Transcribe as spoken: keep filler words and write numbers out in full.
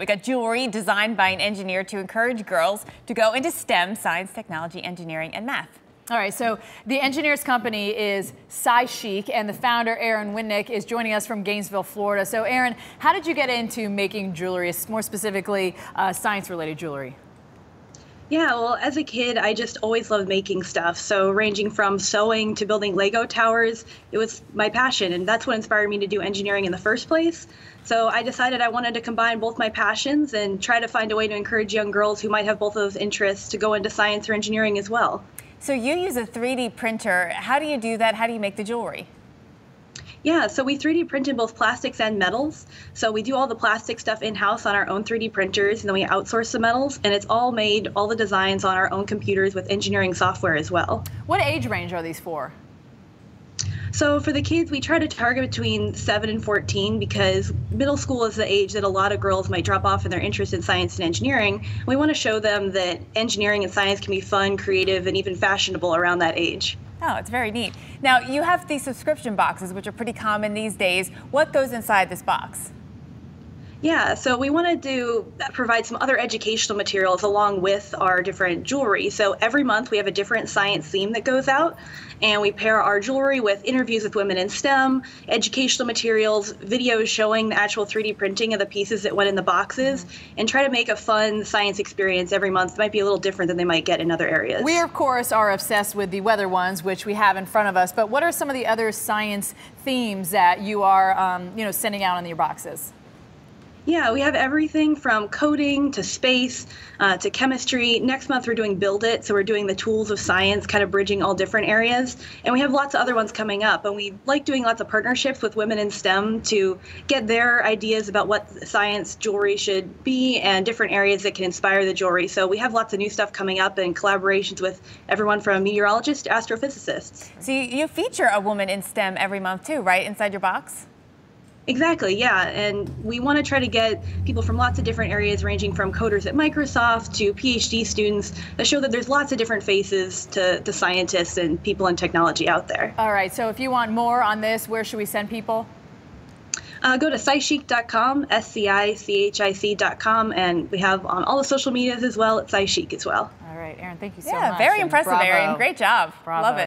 We got jewelry designed by an engineer to encourage girls to go into STEM, science, technology, engineering, and math. All right, so the engineer's company is Sci Chic, and the founder, Aaron Winnick, is joining us from Gainesville, Florida. So, Aaron, how did you get into making jewelry, more specifically uh, science-related jewelry? Yeah, well, as a kid, I just always loved making stuff. So ranging from sewing to building Lego towers, it was my passion. And that's what inspired me to do engineering in the first place. So I decided I wanted to combine both my passions and try to find a way to encourage young girls who might have both of those interests to go into science or engineering as well. So you use a three D printer. How do you do that? How do you make the jewelry? Yeah, so we three D printed both plastics and metals. So we do all the plastic stuff in-house on our own three D printers, and then we outsource the metals, and it's all made, all the designs on our own computers with engineering software as well. What age range are these for? So for the kids, we try to target between seven and fourteen because middle school is the age that a lot of girls might drop off in their interest in science and engineering. We want to show them that engineering and science can be fun, creative, and even fashionable around that age. Oh, it's very neat. Now, you have these subscription boxes, which are pretty common these days. What goes inside this box? Yeah, so we want to do provide some other educational materials along with our different jewelry. So every month we have a different science theme that goes out, and we pair our jewelry with interviews with women in STEM, educational materials, videos showing the actual three D printing of the pieces that went in the boxes, and try to make a fun science experience every month. It might be a little different than they might get in other areas. We, of course, are obsessed with the weather ones, which we have in front of us. But what are some of the other science themes that you are um, you know, sending out in your boxes? Yeah, we have everything from coding to space uh, to chemistry. Next month we're doing Build It, so we're doing the tools of science, kind of bridging all different areas. And we have lots of other ones coming up, and we like doing lots of partnerships with women in STEM to get their ideas about what science jewelry should be and different areas that can inspire the jewelry. So we have lots of new stuff coming up and collaborations with everyone from meteorologists to astrophysicists. So you feature a woman in STEM every month too, right, inside your box? Exactly, yeah, and we want to try to get people from lots of different areas, ranging from coders at Microsoft to PhD students, that show that there's lots of different faces to, to scientists and people in technology out there. All right, so if you want more on this, where should we send people? Uh, go to Sci Chic dot com, S C I C H I C dot com, and we have on all the social medias as well at Sci Chic as well. All right, Aaron, thank you so yeah, much. Yeah, very impressive, bravo. Aaron. Great job. Bravo. Love it.